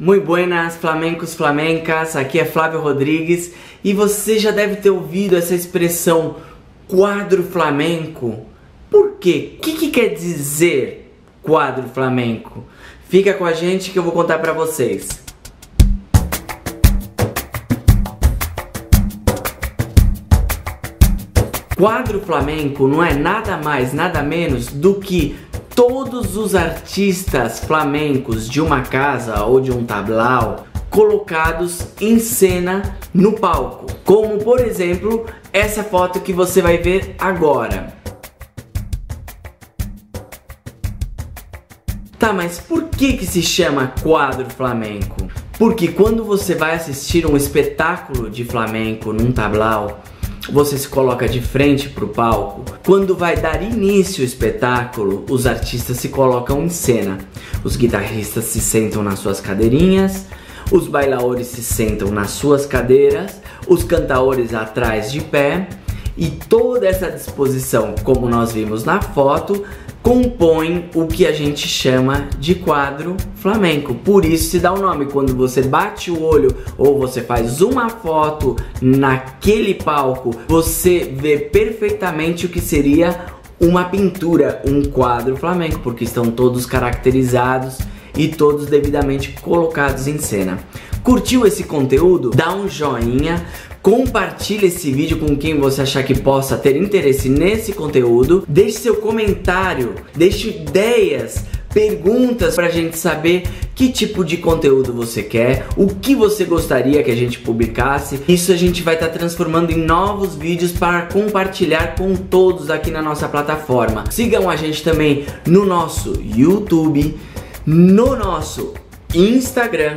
Muito buenas, flamencos, flamencas, aqui é Flávio Rodrigues e você já deve ter ouvido essa expressão quadro flamenco. Por quê? O que quer dizer quadro flamenco? Fica com a gente que eu vou contar pra vocês. Quadro flamenco não é nada mais, nada menos do que todos os artistas flamencos de uma casa ou de um tablau colocados em cena no palco, como por exemplo essa foto que você vai ver agora. Tá, mas por que se chama quadro flamenco? Porque quando você vai assistir um espetáculo de flamenco num tablau, você se coloca de frente para o palco. Quando vai dar início o espetáculo, os artistas se colocam em cena. Os guitarristas se sentam nas suas cadeirinhas, os bailadores se sentam nas suas cadeiras, os cantaores atrás de pé, e toda essa disposição, como nós vimos na foto, compõe o que a gente chama de quadro flamenco. Por isso se dá o nome. Quando você bate o olho ou você faz uma foto naquele palco, você vê perfeitamente o que seria uma pintura, um quadro flamenco, porque estão todos caracterizados e todos devidamente colocados em cena. Curtiu esse conteúdo? Dá um joinha, compartilha esse vídeo com quem você achar que possa ter interesse nesse conteúdo, deixe seu comentário, deixe ideias, perguntas pra gente saber que tipo de conteúdo você quer, o que você gostaria que a gente publicasse. Isso a gente vai estar transformando em novos vídeos para compartilhar com todos aqui na nossa plataforma. Sigam a gente também no nosso YouTube, no nosso Instagram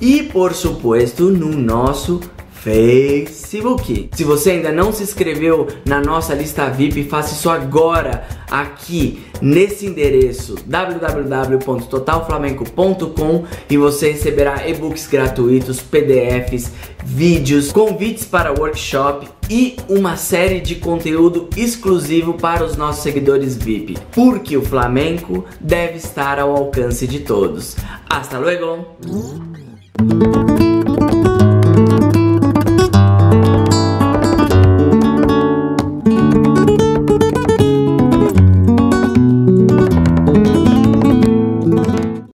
e, por supuesto, no nosso Facebook. Se você ainda não se inscreveu na nossa lista VIP, faça isso agora aqui nesse endereço www.totalflamenco.com e você receberá e-books gratuitos, PDFs, vídeos, convites para workshop e uma série de conteúdo exclusivo para os nossos seguidores VIP, porque o flamenco deve estar ao alcance de todos. Hasta luego!